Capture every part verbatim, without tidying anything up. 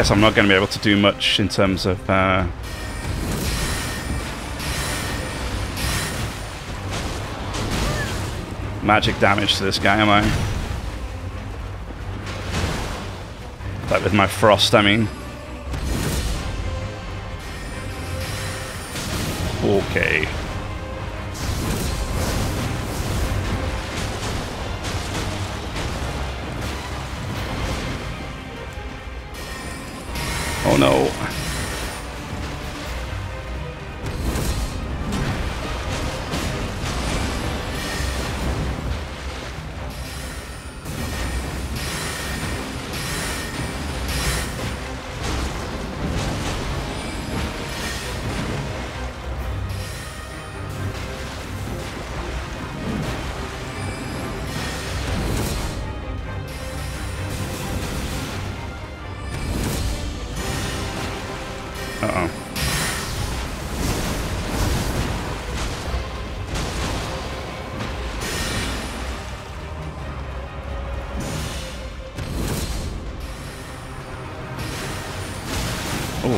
guess I'm not going to be able to do much in terms of uh, magic damage to this guy, am I? Like with my frost, I mean. Okay. Oh no.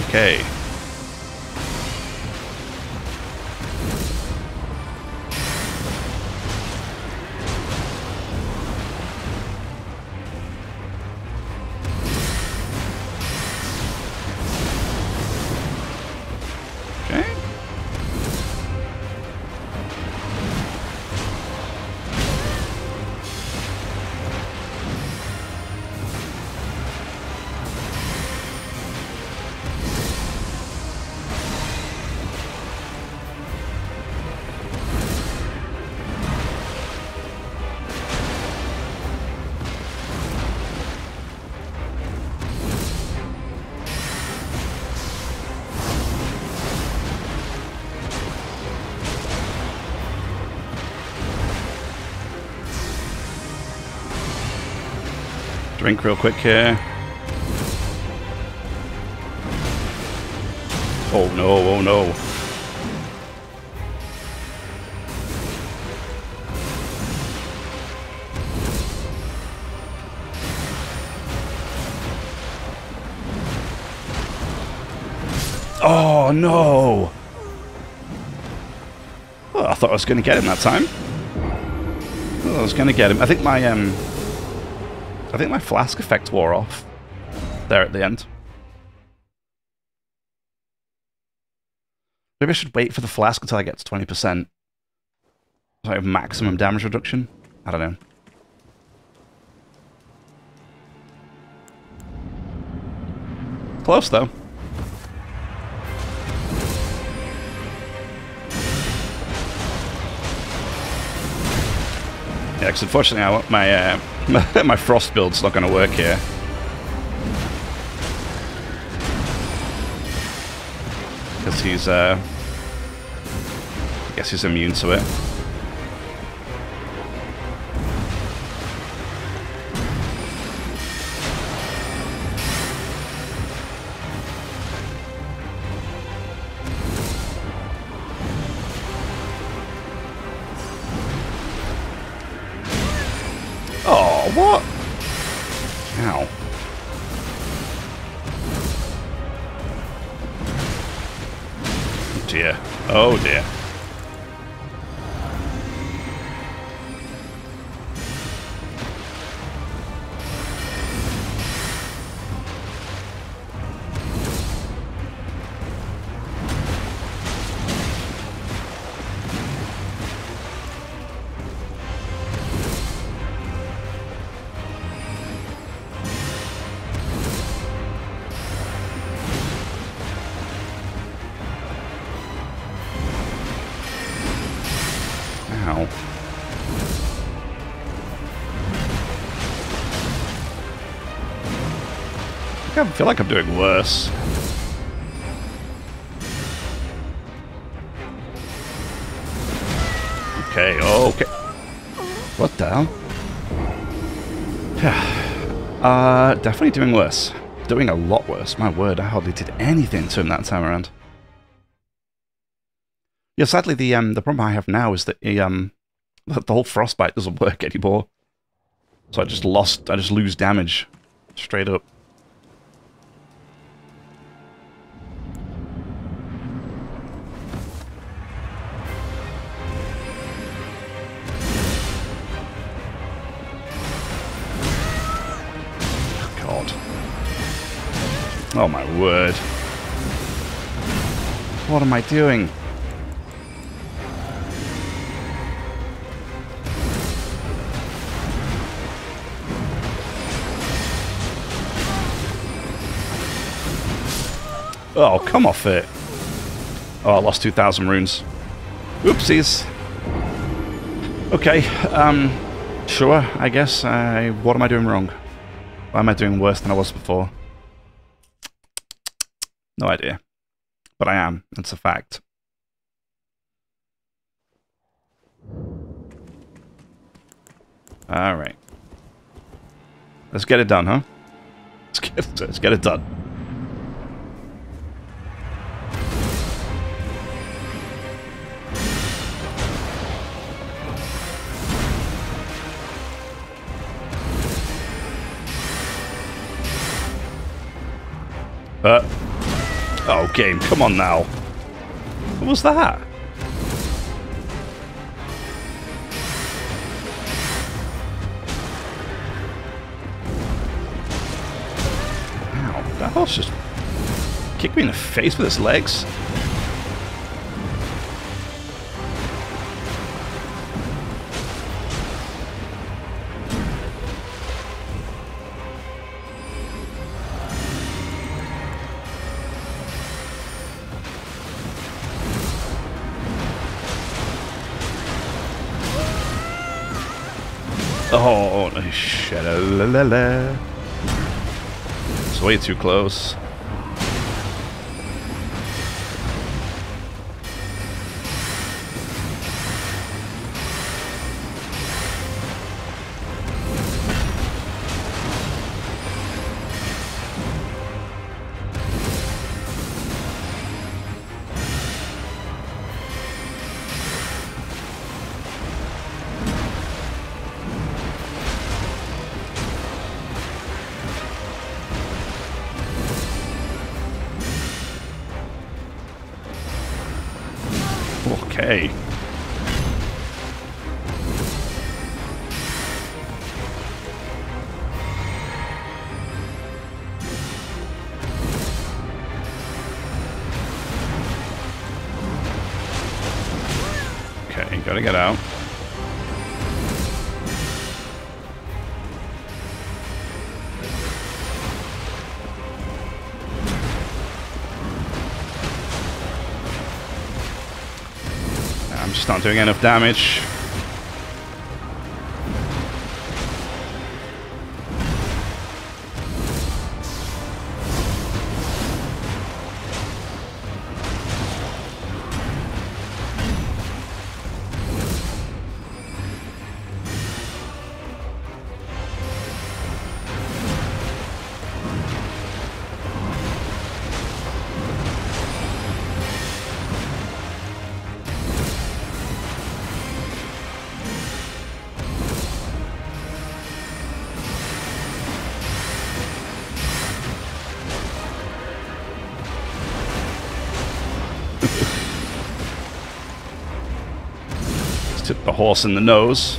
Okay. Drink real quick here. Oh no, oh no. Oh no! Well, I thought I was going to get him that time. Well, I was going to get him. I think my, um... I think my flask effect wore off there at the end. Maybe I should wait for the flask until I get to twenty percent. So I have maximum damage reduction? I don't know. Close though. Yeah, because unfortunately I want my... Uh, my frost build's not going to work here. Because he's, uh... I guess he's immune to it. Oh dear. I feel like I'm doing worse. Okay, okay. What the hell? Yeah. Uh, definitely doing worse. Doing a lot worse. My word, I hardly did anything to him that time around. Yeah, sadly, the um, the problem I have now is that the um, the whole frostbite doesn't work anymore. So I just lost. I just lose damage, straight up. Oh my word. What am I doing? Oh, come off it. Oh, I lost two thousand runes. Oopsies. Okay, um, sure, I guess. I, what am I doing wrong? Why am I doing worse than I was before? No idea. But I am. That's a fact. Alright. Let's get it done, huh? Let's get, let's get it done. Uh, oh, game, come on now. What was that? Ow, that horse just kicked me in the face with its legs. Oh, sha-la-la-la. It's way too close. Okay. Okay, gotta get out. Not doing enough damage. Tip the horse in the nose.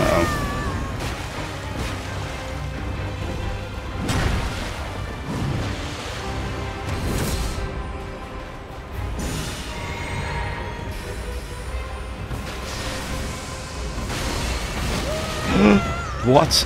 Uh-oh. What?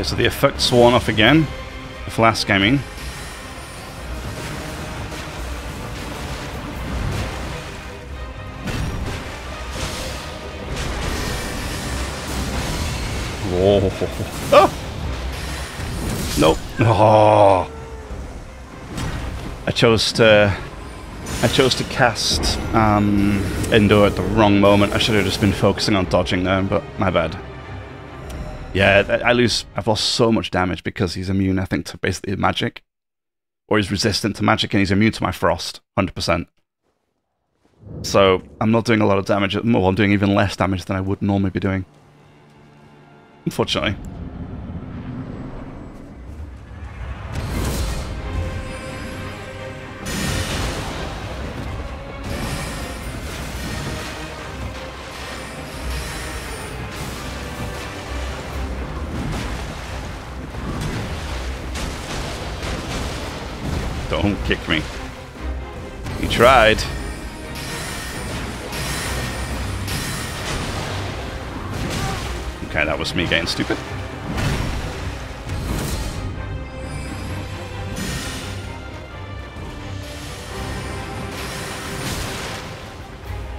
So the effect's worn off again, the flask I mean. Whoa. Oh! Nope. Oh. I chose to I chose to cast um, Endure at the wrong moment. I should have just been focusing on dodging there, but my bad. Yeah, I lose. I've lost so much damage because he's immune, I think, to basically magic. Or he's resistant to magic and he's immune to my frost, one hundred percent. So I'm not doing a lot of damage. Well, I'm doing even less damage than I would normally be doing. Unfortunately. Don't kick me. You tried. Okay, that was me getting stupid.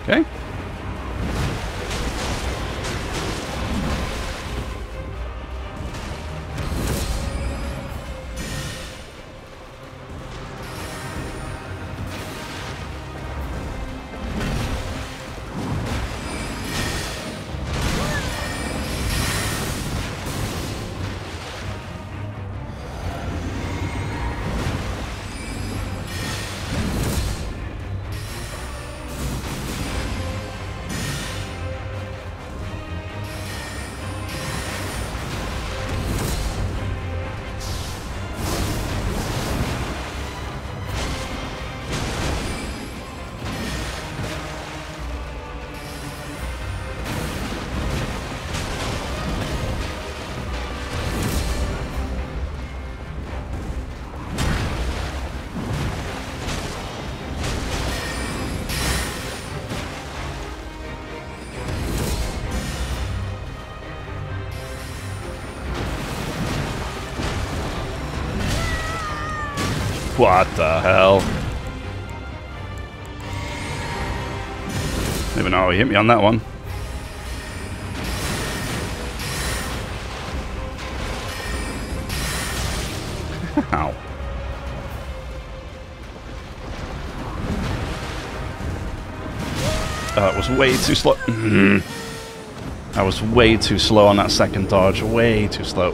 Okay. What the hell? Don't even know how he hit me on that one. Ow. That was way too slow. I was way too slow on that second dodge. Way too slow.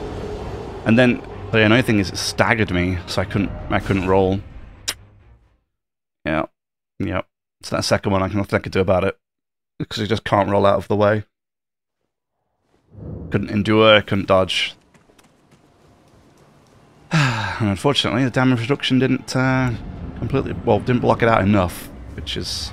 And then... the annoying thing is it staggered me, so I couldn't I couldn't roll. Yeah. Yeah. It's that second one I can nothing I could do about it. Because you just can't roll out of the way. Couldn't endure, couldn't dodge. And unfortunately the damage reduction didn't uh, completely well, didn't block it out enough, which is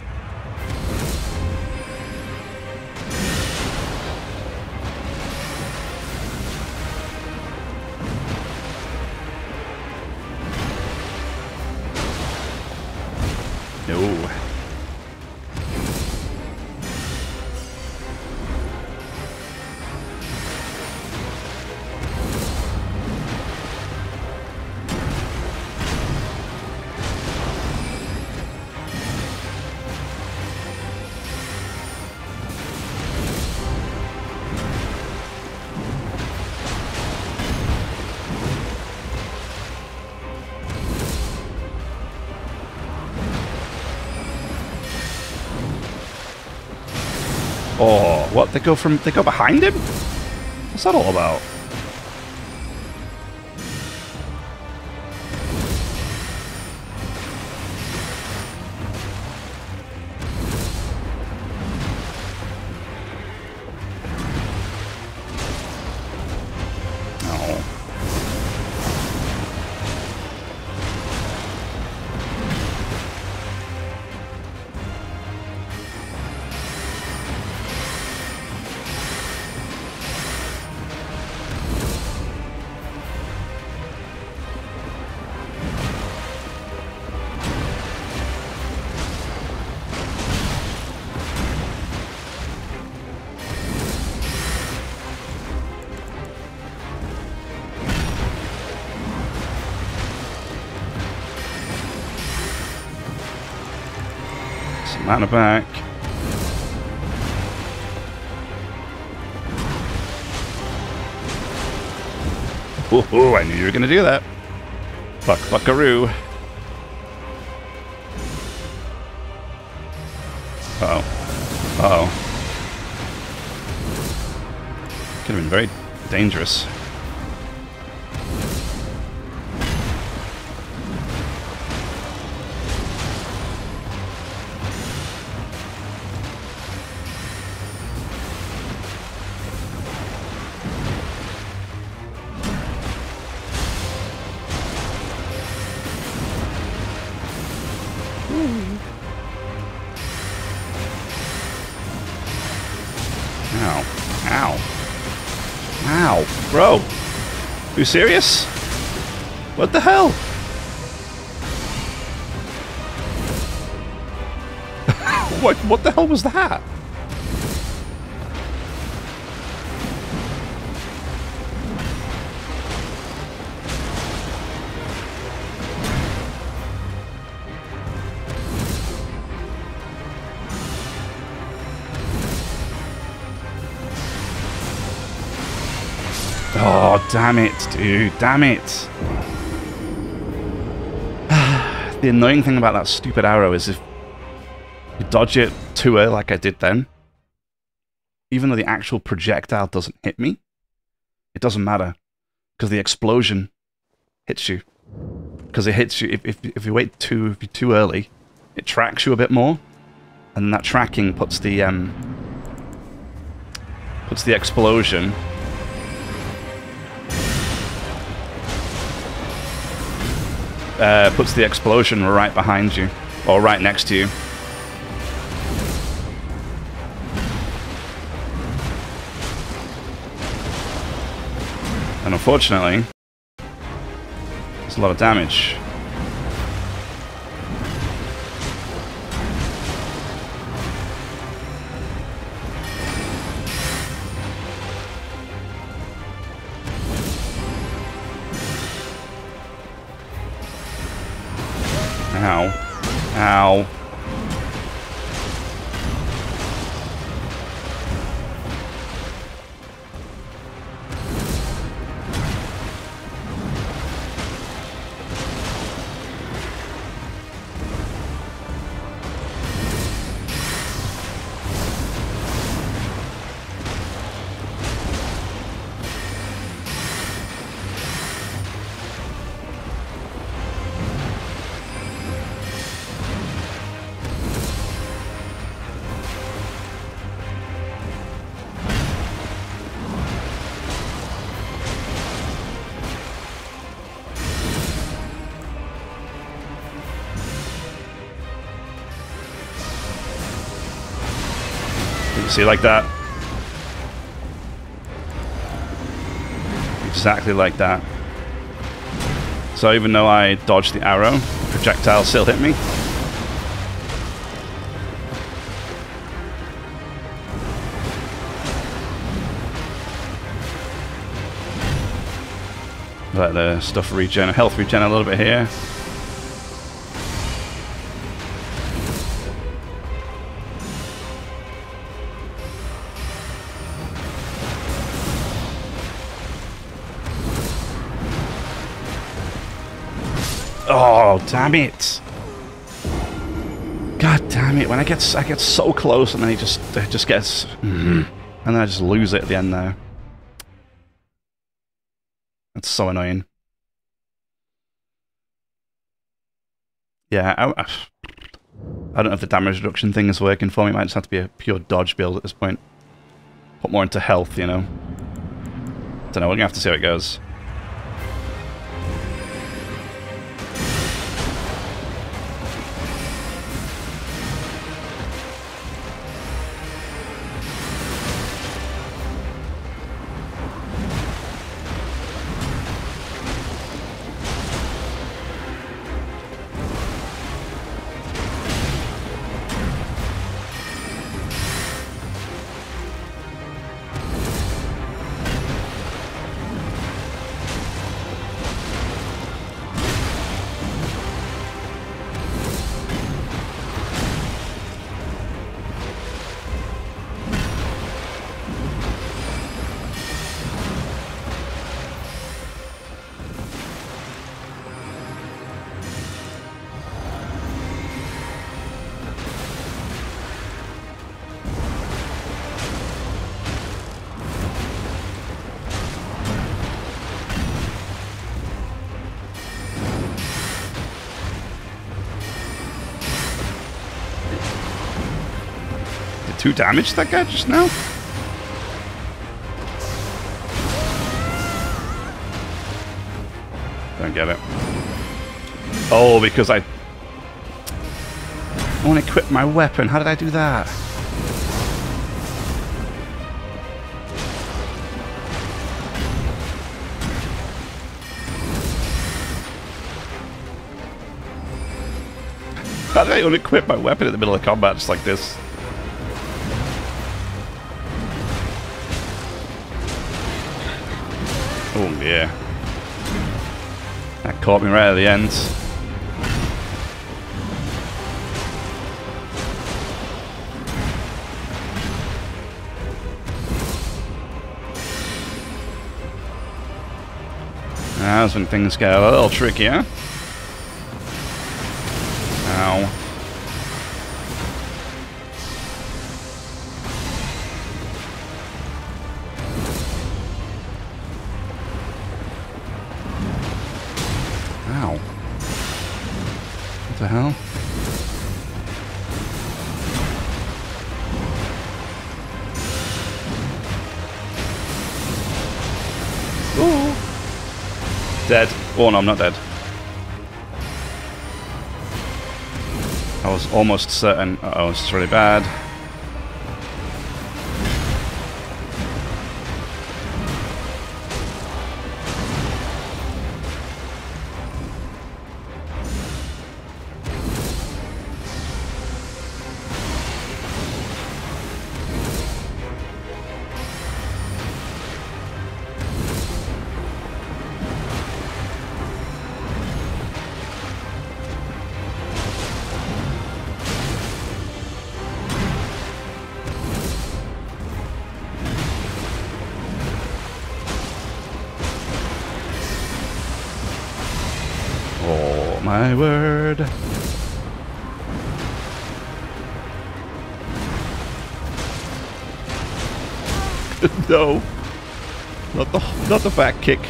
oh, what? They go from... they go behind him? What's that all about? Out and back. Oh, I knew you were going to do that. Buck, buckaroo. Could have been very dangerous. You serious? What the hell? what what the hell was that? Damn it, dude. Damn it. The annoying thing about that stupid arrow is if you dodge it too early like I did then, even though the actual projectile doesn't hit me, it doesn't matter because the explosion hits you. Because it hits you. If, if, if you wait too, if you're too early, it tracks you a bit more, and that tracking puts the, um, puts the explosion... Uh, puts the explosion right behind you, or right next to you. And unfortunately, there's a lot of damage. Ow. Ow. See, like that. Exactly like that. So even though I dodged the arrow, the projectile still hit me. Let the stuff regen, health regen a little bit here. Oh, damn it! God damn it! When I get I get so close, and then it just it just gets, and then I just lose it at the end there. That's so annoying. Yeah, I, I don't know if the damage reduction thing is working for me. It might just have to be a pure dodge build at this point. Put more into health, you know. Don't know. We're gonna have to see how it goes. two damage to that guy just now? Don't get it. Oh, because I... I want to equip my weapon. How did I do that? How did I unequip my weapon in the middle of combat just like this? Oh yeah. That caught me right at the end. That's when things get a little trickier. Ow. Ow. What the hell? Ooh. Dead. Oh no, I'm not dead. I was almost certain. Uh-oh, it's really bad. My word. No. Not the not the back kick.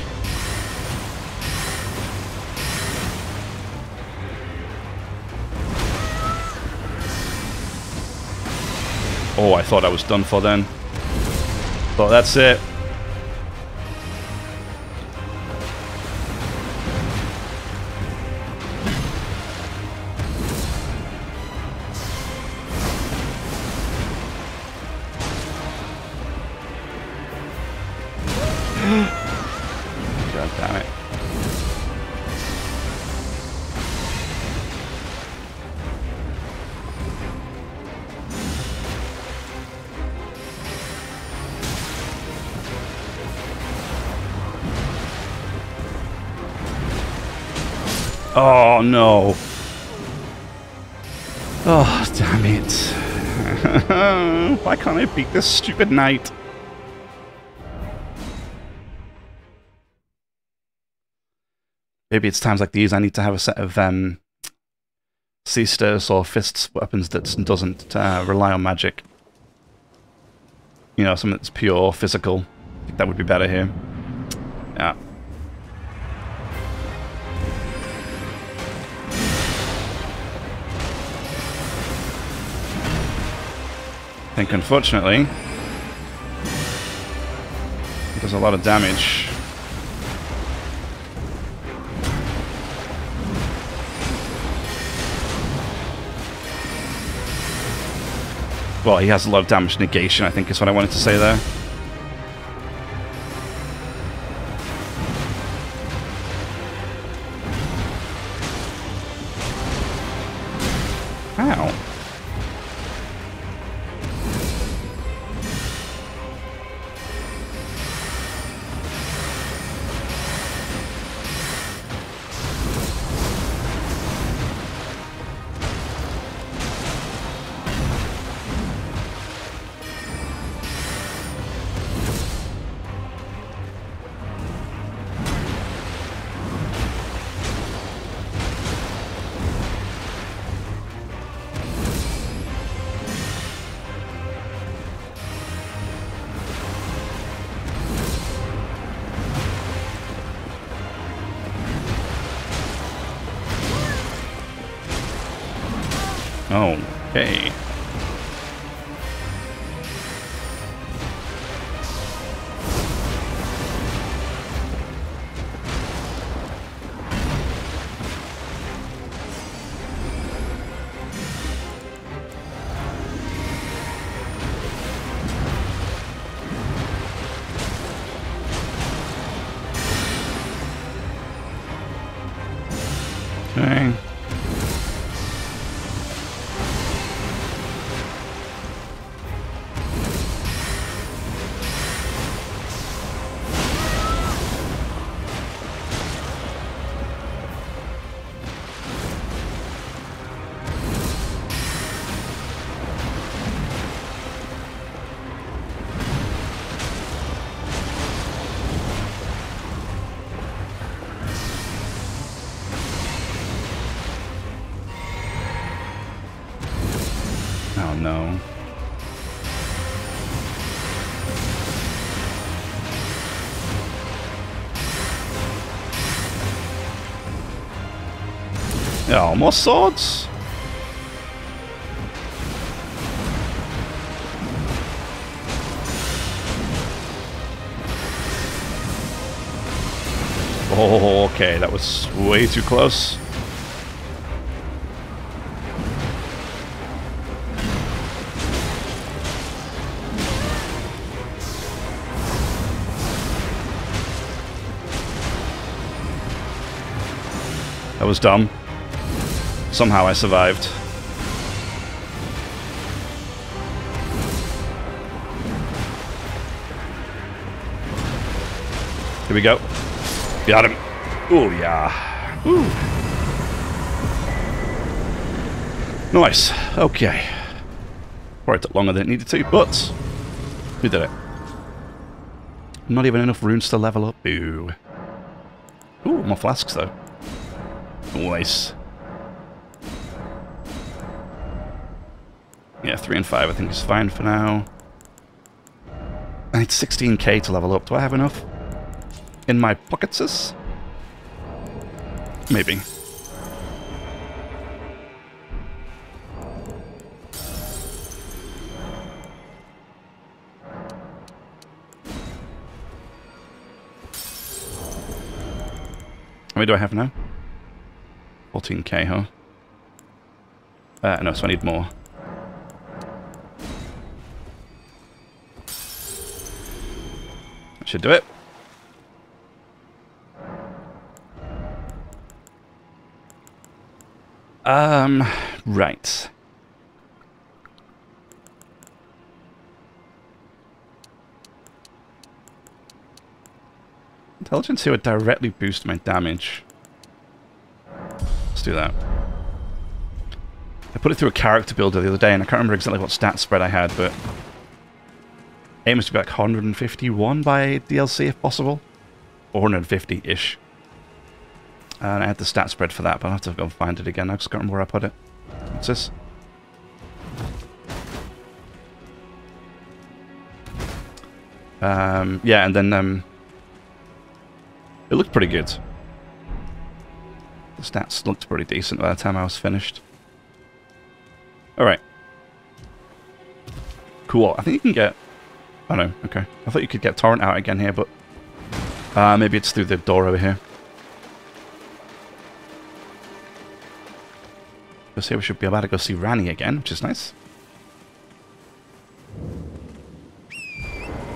Oh, I thought I was done for then. But that's it. Oh no. Oh, damn it. Why can't I beat this stupid knight? Maybe it's times like these I need to have a set of um, sisters or fists weapons that doesn't uh, rely on magic. You know, something that's pure physical. I think that would be better here. Yeah. I think, unfortunately, it does a lot of damage. Well, he has a lot of damage negation, I think is what I wanted to say there. Okay. Dang. Oh, more swords? Oh, okay, that was way too close. That was dumb. Somehow I survived. Here we go. Got him. Ooh, yeah. Ooh. Nice. Okay. Probably took longer than it needed to, but we did it. Not even enough runes to level up. Ooh. Ooh, more flasks, though. Nice. Yeah, three and five I think is fine for now. I need sixteen K to level up. Do I have enough in my pocketses? Maybe. How many do I have now? fourteen K, huh? Uh, no, so I need more. Should do it. Um, right. Intelligence here would directly boost my damage. Let's do that. I put it through a character builder the other day, and I can't remember exactly what stat spread I had, but aim is to be like one hundred fifty-one by D L C if possible. Or one hundred fifty-ish. And I had the stat spread for that, but I'll have to go and find it again. I just can't remember where I put it. What's this? Um, yeah, and then um, it looked pretty good. The stats looked pretty decent by the time I was finished. Alright. Cool. I think you can get... Oh no, okay. I thought you could get Torrent out again here, but uh, maybe it's through the door over here. Let's say we should be able to go see Ranni again, which is nice.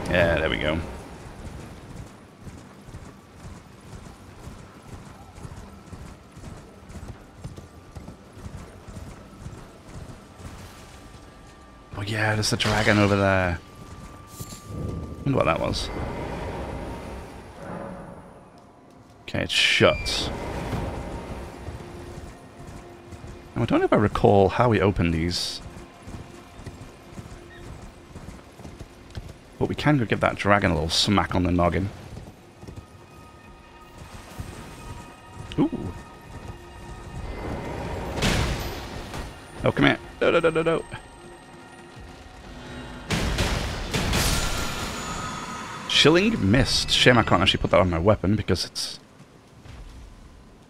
Yeah, there we go. Oh yeah, there's the dragon over there. I wonder what that was. Okay, it's shut. Now, I don't know if I recall how we open these. But we can go give that dragon a little smack on the noggin. Ooh. Oh, come here. No, no, no, no, no. Chilling Mist. Shame I can't actually put that on my weapon because it's...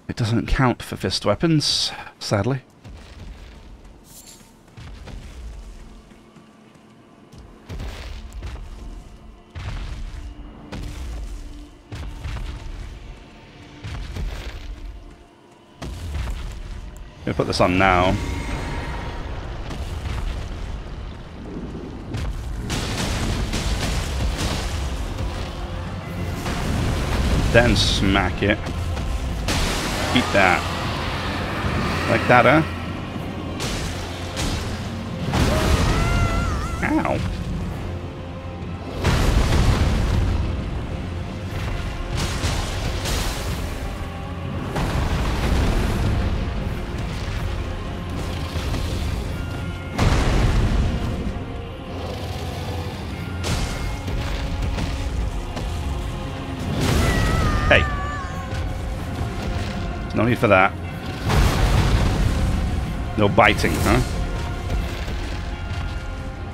It doesn't count for fist weapons, sadly. I'm gonna put this on now. Then smack it. Eat that. Like that, huh? Ow. Hey. There's no need for that. No biting, huh?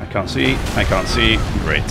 I can't see. I can't see. Great.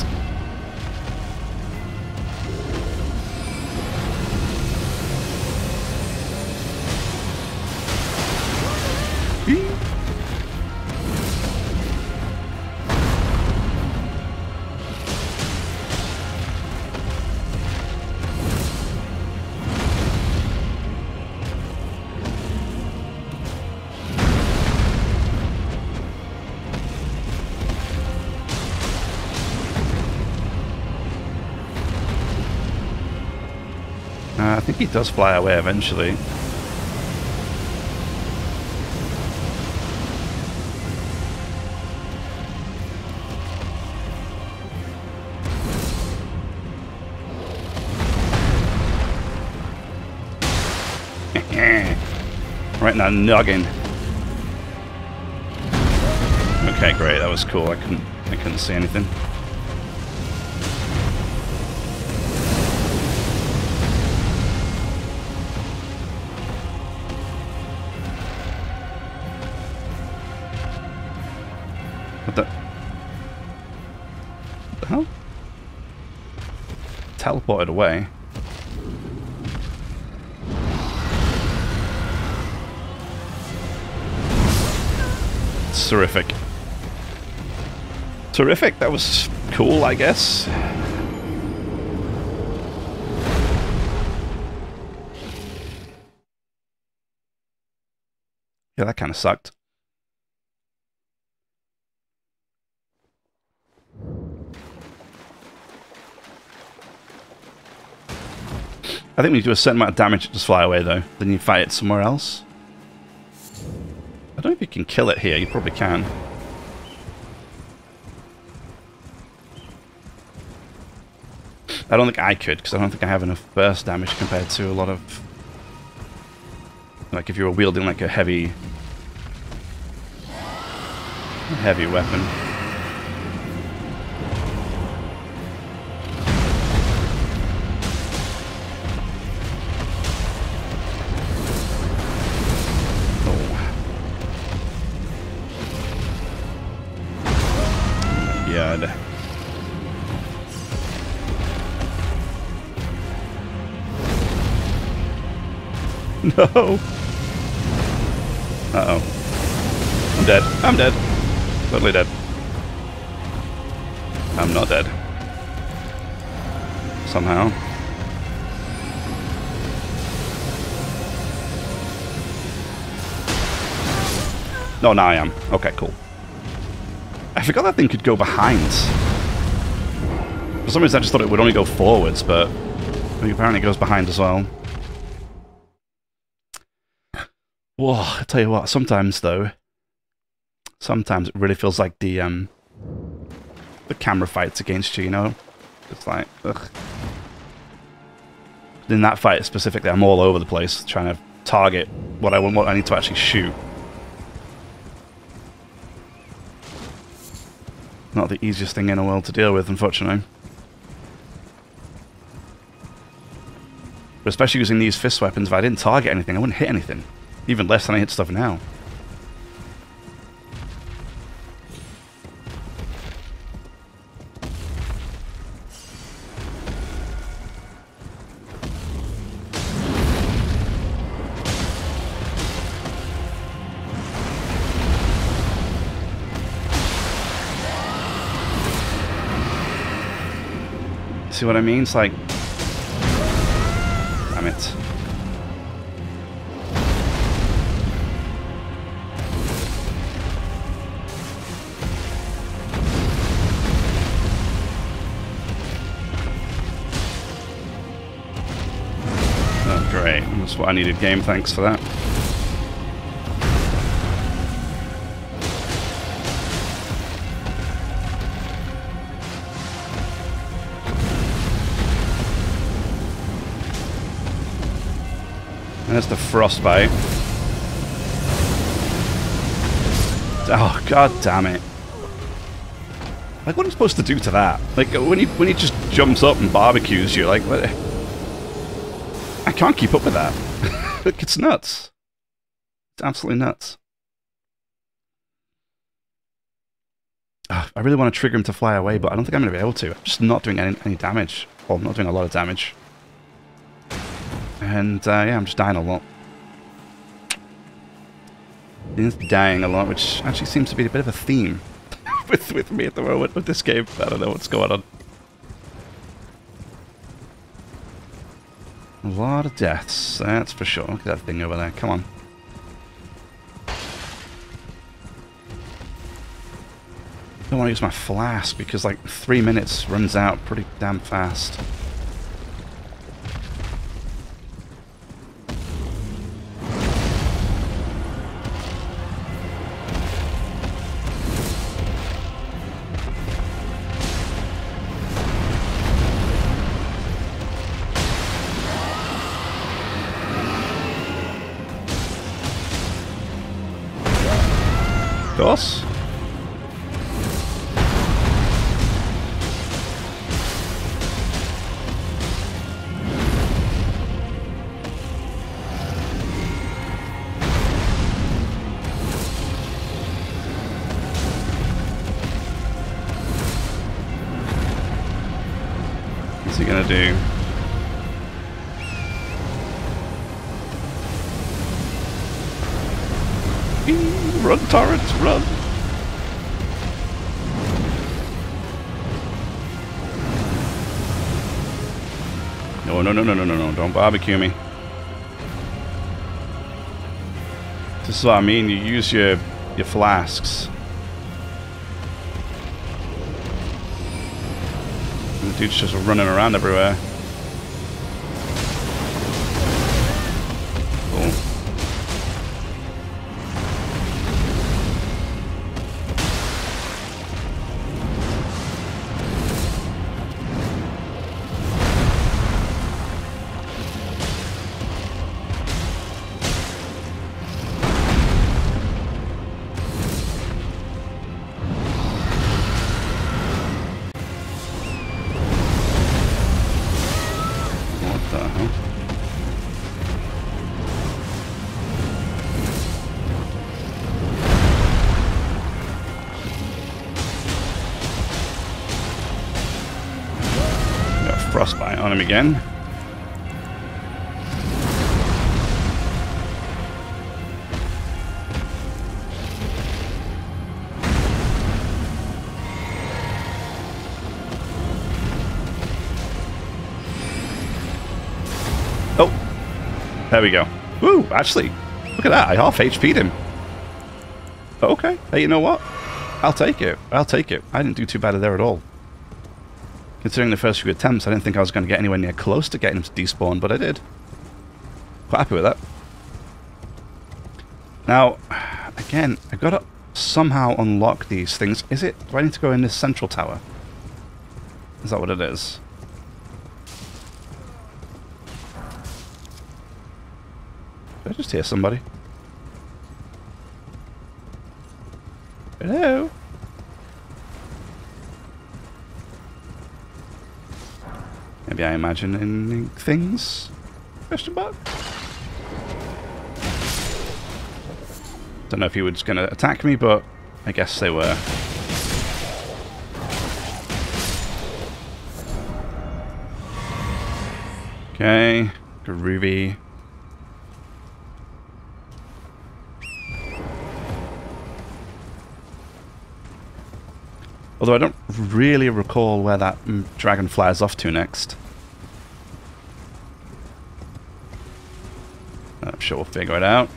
He does fly away eventually. Right now, noggin. Okay, great. That was cool. I couldn't. I couldn't see anything. Teleported away. It's terrific. Terrific, that was cool, I guess. Yeah, that kind of sucked. I think when you do a certain amount of damage, it just fly away, though. Then you fight it somewhere else. I don't know if you can kill it here. You probably can. I don't think I could, because I don't think I have enough burst damage compared to a lot of... Like, if you were wielding, like, a heavy... A heavy weapon. No. Uh-oh. I'm dead. I'm dead. Totally dead. I'm not dead. Somehow. No, now I am. Okay, cool. I forgot that thing could go behind. For some reason I just thought it would only go forwards, but I mean, apparently it goes behind as well. Whoa, I tell you what, sometimes though, sometimes it really feels like the um, the camera fights against you, you know? It's like, ugh. In that fight specifically, I'm all over the place trying to target what I want, what I need to actually shoot. Not the easiest thing in the world to deal with, unfortunately. But especially using these fist weapons, if I didn't target anything, I wouldn't hit anything. Even less than I hit stuff now. See what I mean? It's like... Damn it. That's what I needed, game. Thanks for that. And that's the frostbite. Oh, god damn it. Like, what are you supposed to do to that? Like, when he, when he just jumps up and barbecues you, like, what? I can't keep up with that. Look, it's nuts. It's absolutely nuts. Oh, I really want to trigger him to fly away, but I don't think I'm going to be able to. I'm just not doing any, any damage. Well, I'm not doing a lot of damage. And, uh, yeah, I'm just dying a lot. It's dying a lot, which actually seems to be a bit of a theme with, with me at the moment with this game. I don't know what's going on. A lot of deaths, that's for sure. Look at that thing over there, come on. I don't want to use my flask because, like, three minutes runs out pretty damn fast. Boss? What's he gonna do? Run, Torrent, run! No, no, no, no, no, no, no, don't barbecue me. This is what I mean, you use your, your flasks. And the dude's just running around everywhere. Frostbite on him again. Oh, there we go. Woo, actually, look at that. I half H P'd him. Okay, hey, you know what? I'll take it. I'll take it. I didn't do too bad there at all. Considering the first few attempts, I didn't think I was going to get anywhere near close to getting him to despawn, but I did. Quite happy with that. Now, again, I've got to somehow unlock these things. Is it? Do I need to go in this central tower? Is that what it is? Did I just hear somebody? Hello? Maybe I imagine in things? Question mark? Don't know if he was going to attack me, but I guess they were. Okay, groovy. Although I don't really recall where that dragon flies off to next. I'm sure we'll figure it out.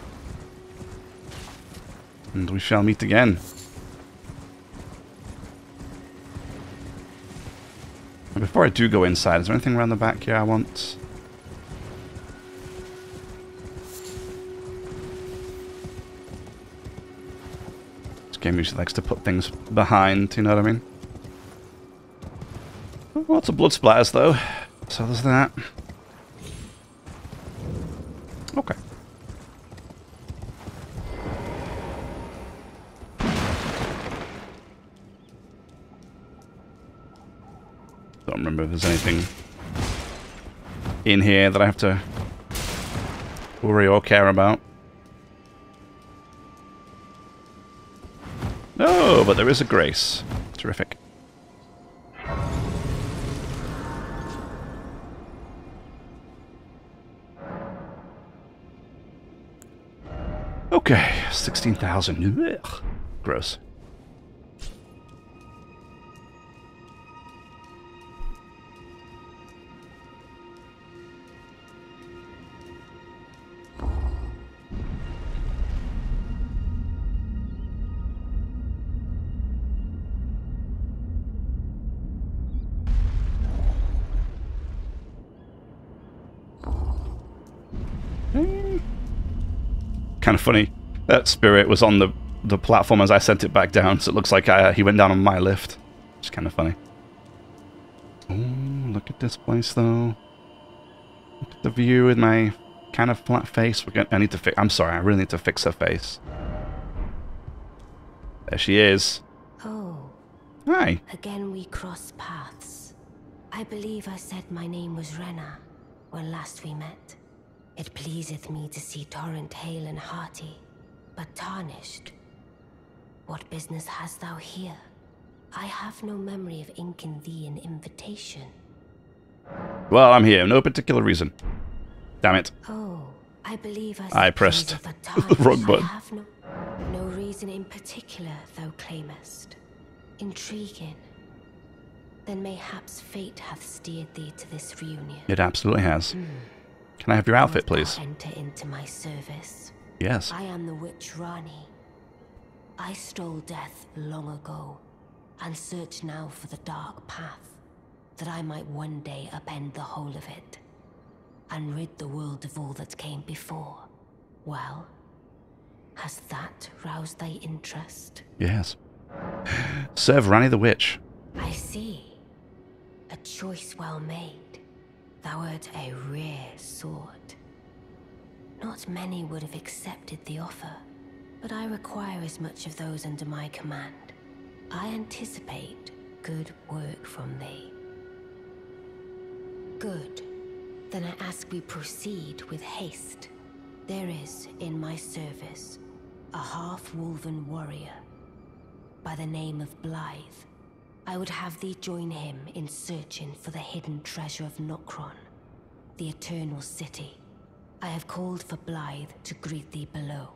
And we shall meet again. And before I do go inside, is there anything around the back here I want? This game usually likes to put things behind, you know what I mean? Lots of blood splatters though, so there's that. Okay. Don't remember if there's anything in here that I have to worry or care about. No, but there is a grace. Terrific. Okay, sixteen thousand. Gross. Kind of funny. That spirit was on the the platform as I sent it back down, so it looks like I, he went down on my lift. It's kind of funny. Ooh, look at this place though. Look at the view with my kind of flat face. We're gonna, I need to fix. I'm sorry. I really need to fix her face. There she is. Oh. Hi. Again we cross paths. I believe I said my name was Renna when last we met. It pleaseth me to see Torrent hale and hearty, but tarnished. What business hast thou here? I have no memory of inking thee an invitation. Well, I'm here, no particular reason. Damn it. Oh, I believe I, I pressed the wrong button. I have no, no reason in particular, thou claimest. Intriguing. Then mayhaps fate hath steered thee to this reunion. It absolutely has. Hmm. Can I have your outfit, please? Enter into my service. Yes. I am the witch Ranni. I stole death long ago, and search now for the dark path, that I might one day upend the whole of it, and rid the world of all that came before. Well, has that roused thy interest? Yes. Serve Ranni the witch. I see. A choice well made. Thou art a rare sword. Not many would have accepted the offer, but I require as much of those under my command. I anticipate good work from thee. Good. Then I ask we proceed with haste. There is, in my service, a half-wolven warrior by the name of Blythe. I would have thee join him in searching for the hidden treasure of Nokron, the eternal city. I have called for Blythe to greet thee below.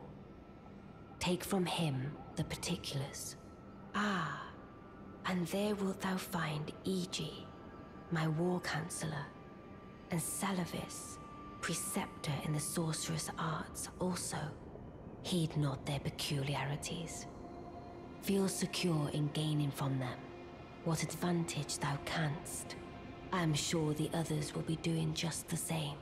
Take from him the particulars. Ah, and there wilt thou find Eiji, my war counselor, and Salavis, preceptor in the sorcerous arts also. Heed not their peculiarities. Feel secure in gaining from them what advantage thou canst. I am sure the others will be doing just the same.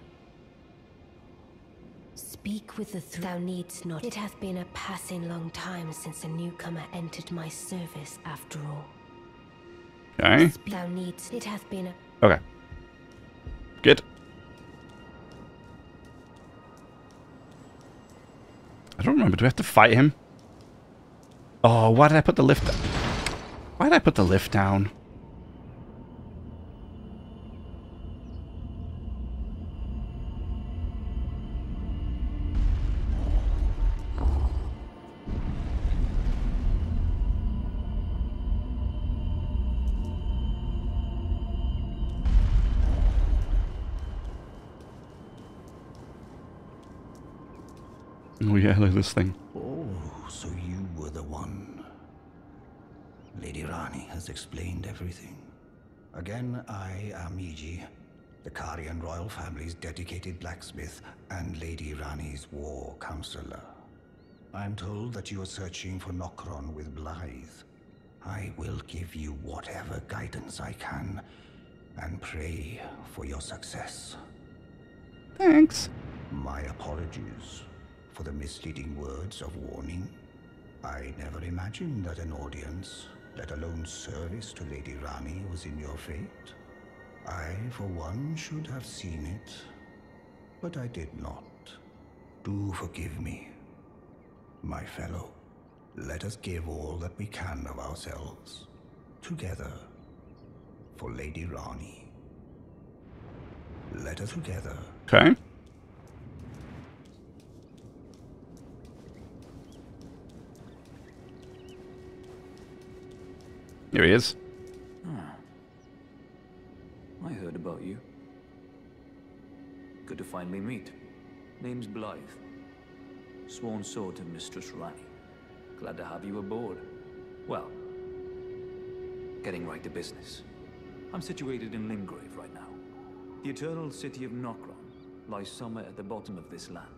Speak with the three. Thou needst not. It hath been a passing long time since a newcomer entered my service after all. Okay. Thou needst. It hath been a. Okay. Good. I don't remember. Do we have to fight him? Oh, why did I put the lift up? Why did I put the lift down? Oh yeah, look at this thing. Oh, so you were the one. Lady Ranni has explained everything. Again, I am Iji, the Karian royal family's dedicated blacksmith and Lady Rani's war counselor. I am told that you are searching for Nokron with Blythe. I will give you whatever guidance I can and pray for your success. Thanks. My apologies for the misleading words of warning. I never imagined that an audience, let alone service to Lady Ranni, was in your fate. I, for one, should have seen it, but I did not. Do forgive me, my fellow. Let us give all that we can of ourselves, together, for Lady Ranni. Let us together. Okay. Here he is. Ah. I heard about you. Good to finally meet. Name's Blythe. Sworn sword to Mistress Ranni. Glad to have you aboard. Well, getting right to business. I'm situated in Limgrave right now. The eternal city of Nokron lies somewhere at the bottom of this land.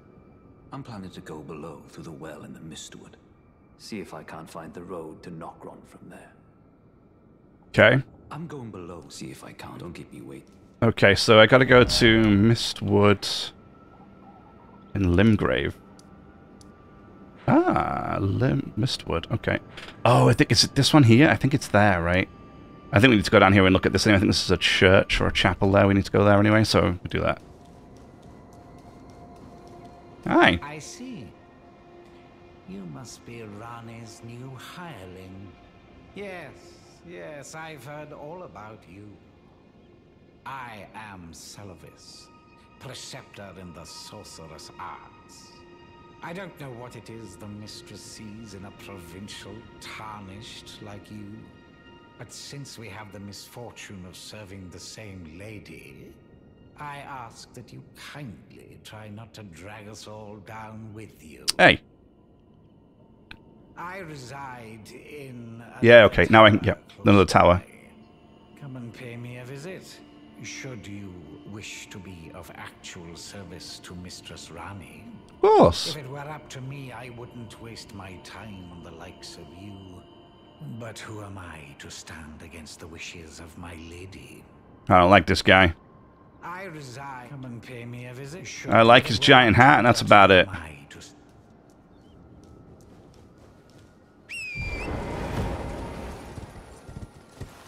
I'm planning to go below through the well in the Mistwood. See if I can't find the road to Nokron from there. Okay. I'm going below, see if I can't. Don't keep me waiting. Okay, so I gotta go to Mistwood and Limgrave. Ah, Lim Mistwood, okay. Oh, I think it's this one here? I think it's there, right? I think we need to go down here and look at this thing. I think this is a church or a chapel there. We need to go there anyway, so we'll do that. Hi. I see. You must be Ranni's new hireling. Yes, yes, I've heard all about you. I am Salavis, preceptor in the sorcerous arts. I don't know what it is the mistress sees in a provincial tarnished like you. But since we have the misfortune of serving the same lady, I ask that you kindly try not to drag us all down with you. Hey. I reside in... Yeah, okay, now I can... Yeah, another tower. Come and pay me a visit, should you wish to be of actual service to Mistress Ranni. Of course. If it were up to me, I wouldn't waste my time on the likes of you. But who am I to stand against the wishes of my lady? I don't like this guy. I reside. Come and pay me a visit. Should I like his giant hat, and that's about it.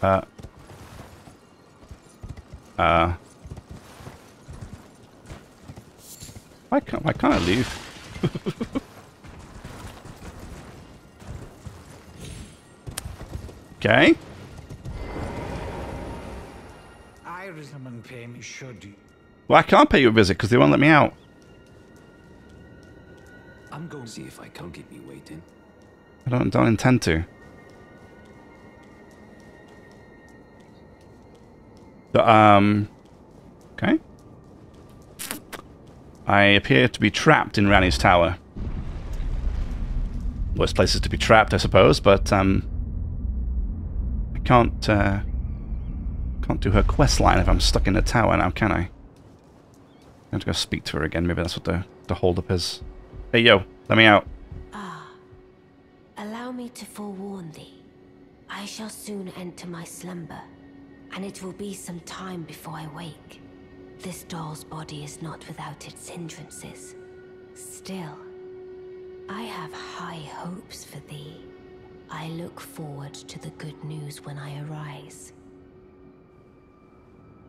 Uh. Uh. Why can't Why can't I leave? Okay. Well, I can't pay you a visit because they won't let me out. I'm going to see if I can't keep you waiting. I don't don't intend to. But, um. Okay. I appear to be trapped in Ranni's tower. Worst places to be trapped, I suppose, but um. Can't uh, can't do her quest line if I'm stuck in the tower now, can I? I have to go speak to her again. Maybe that's what the the holdup is. Hey, yo, let me out. Ah, allow me to forewarn thee. I shall soon enter my slumber, and it will be some time before I wake. This doll's body is not without its hindrances. Still, I have high hopes for thee. I look forward to the good news when I arise.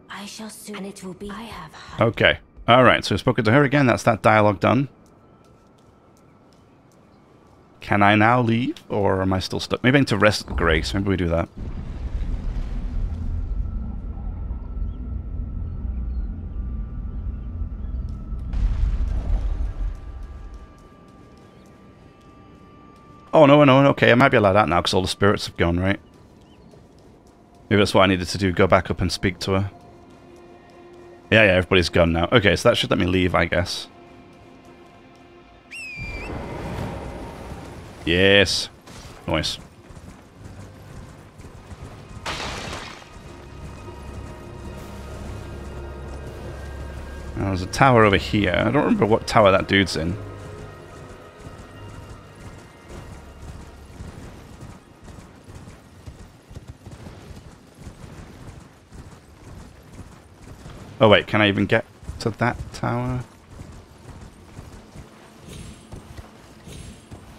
I shall soon, and it will be. I have. Okay. All right. So I've spoken to her again. That's that dialogue done. Can I now leave, or am I still stuck? Maybe I need to rest at Grace. Maybe we do that. Oh, no, no, okay, I might be allowed out now because all the spirits have gone, right? Maybe that's what I needed to do, go back up and speak to her. Yeah, yeah, everybody's gone now. Okay, so that should let me leave, I guess. Yes. Nice. Now, there's a tower over here. I don't remember what tower that dude's in. Oh wait, can I even get to that tower?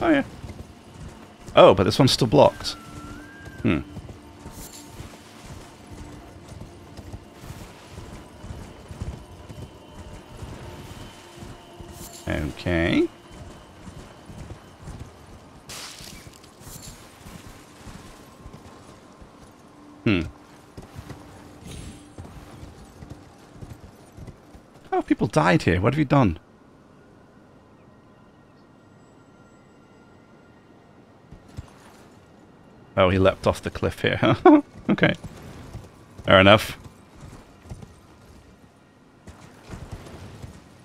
Oh yeah. Oh, but this one's still blocked. Hmm. Okay. Hmm. How have people died here? What have you done? Oh, he leapt off the cliff here, huh? Okay. Fair enough.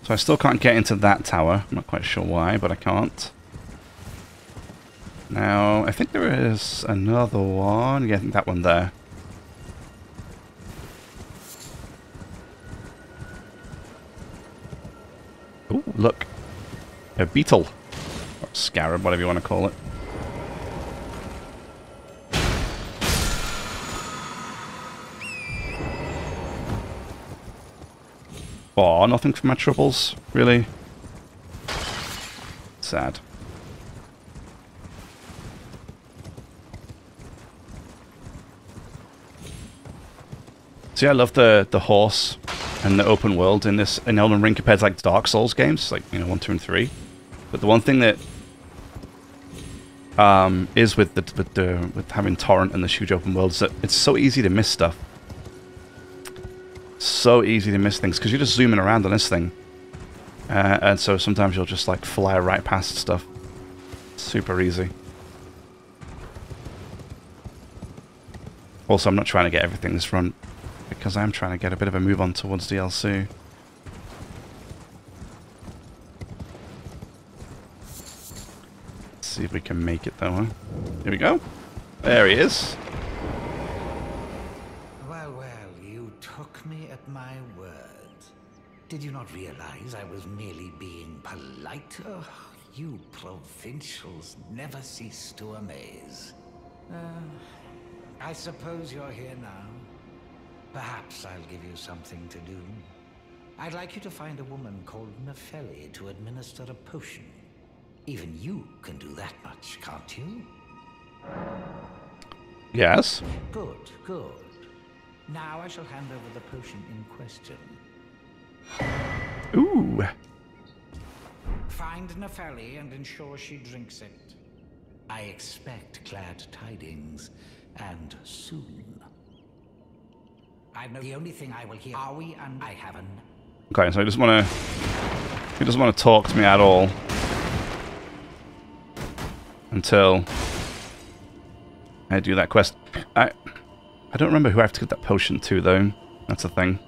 So I still can't get into that tower. I'm not quite sure why, but I can't. Now, I think there is another one. Yeah, I think that one there. Oh, look. A beetle. Or scarab, whatever you want to call it. Aw, nothing for my troubles, really. Sad. See, I love the the horse and the open world in this in Elden Ring compared to like Dark Souls games, like you know one, two, and three. But the one thing that um, is with the with the with having Torrent and the huge open world is that it's so easy to miss stuff. So easy to miss things because you're just zooming around on this thing, uh, and so sometimes you'll just like fly right past stuff. Super easy. Also, I'm not trying to get everything this run because I'm trying to get a bit of a move on towards D L C. Let's see if we can make it though. Huh? Here we go. There he is. Did you not realize I was merely being polite? Oh, you provincials never cease to amaze. Uh, I suppose you're here now. Perhaps I'll give you something to do. I'd like you to find a woman called Nepheli to administer a potion. Even you can do that much, can't you? Yes. Good, good. Now I shall hand over the potion in question. Ooh. Find Nepheli and ensure she drinks it. I expect glad tidings, and soon. I know the only thing I will hear. Are we and I haven't. Okay, so he doesn't want to. He doesn't want to talk to me at all until I do that quest. I. I don't remember who I have to give that potion to though. That's a thing.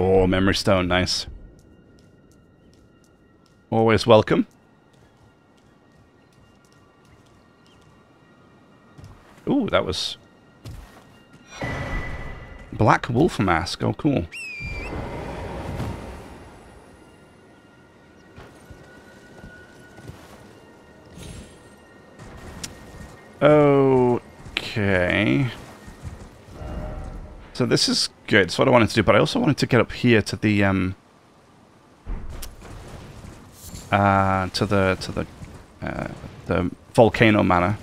Oh, memory stone, nice. Always welcome. Ooh, that was... Black wolf mask, oh cool. Okay... So this is good, it's what I wanted to do, but I also wanted to get up here to the um uh to the to the uh the Volcano Manor.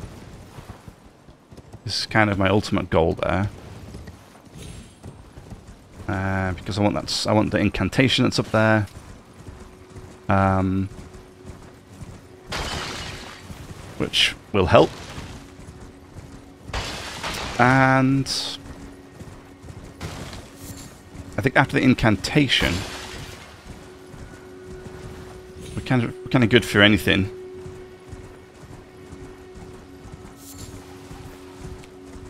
This is kind of my ultimate goal there. Uh because I want that I want the incantation that's up there. Um which will help. And I think after the incantation, we're kind of we're kind of good for anything.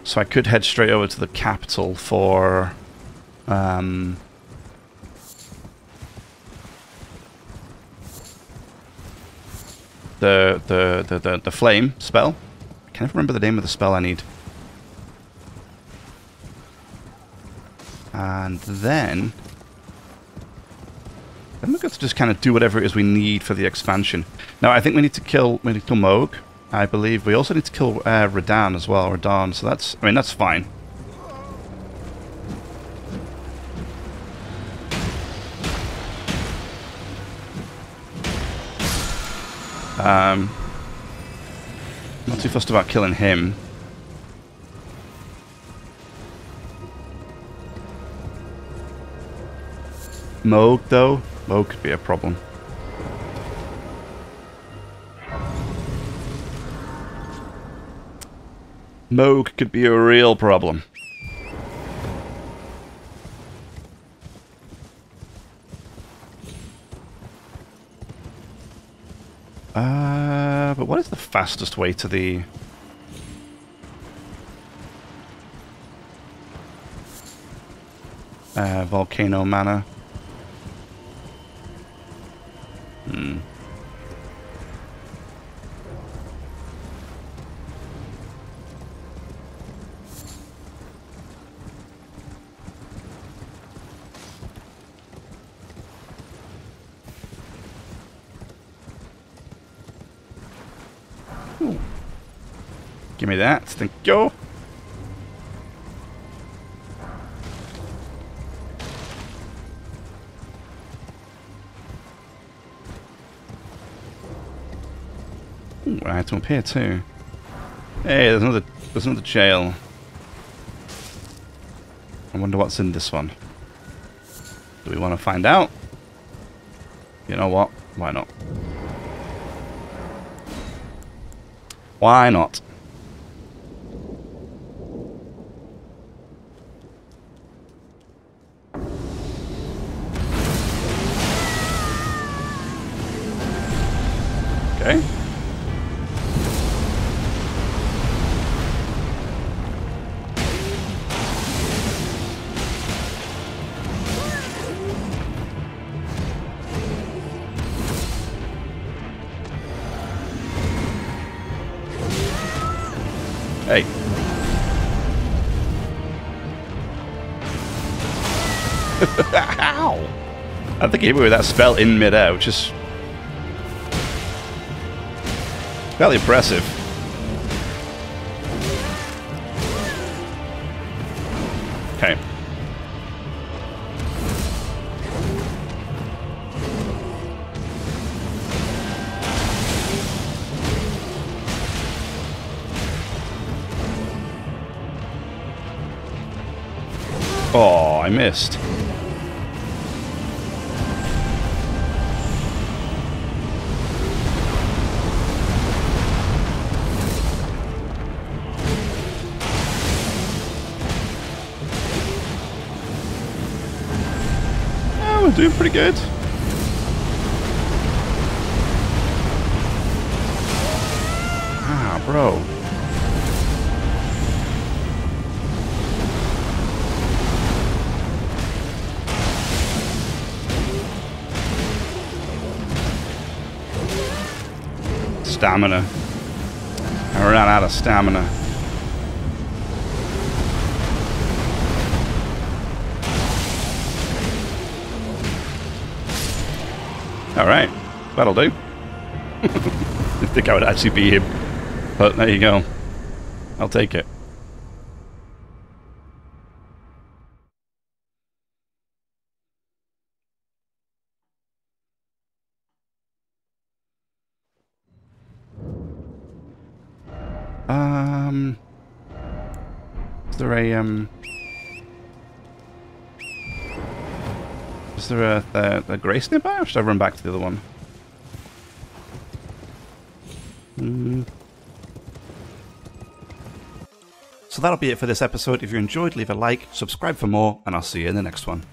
So I could head straight over to the capital for, um, the the the the, the flame spell. I can't remember the name of the spell I need. And then, then we've got to just kind of do whatever it is we need for the expansion. Now, I think we need to kill, we need to kill Moog, I believe. We also need to kill uh, Radan as well, Radan. So that's, I mean, that's fine. Um, not too fussed about killing him. Moog, though? Moog could be a problem. Moog could be a real problem. Uh, but what is the fastest way to the... Uh, Volcano Manor? Hmm. Give me that. Thank you. Ooh, I had to appear too. Hey, there's another. There's another jail. I wonder what's in this one. Do we want to find out? You know what? Why not? Why not? Okay. Hey. Ow! I think he hit me with that spell in mid-air, which is... fairly impressive. Okay. Oh, I missed. Doing pretty good. Ah, bro. Stamina. I ran out of stamina. Alright, that'll do. I think I would actually be him. But there you go. I'll take it. Um... Is there a, um... Is there a, a, a grace nearby, or should I run back to the other one? Mm. So that'll be it for this episode. If you enjoyed, leave a like, subscribe for more, and I'll see you in the next one.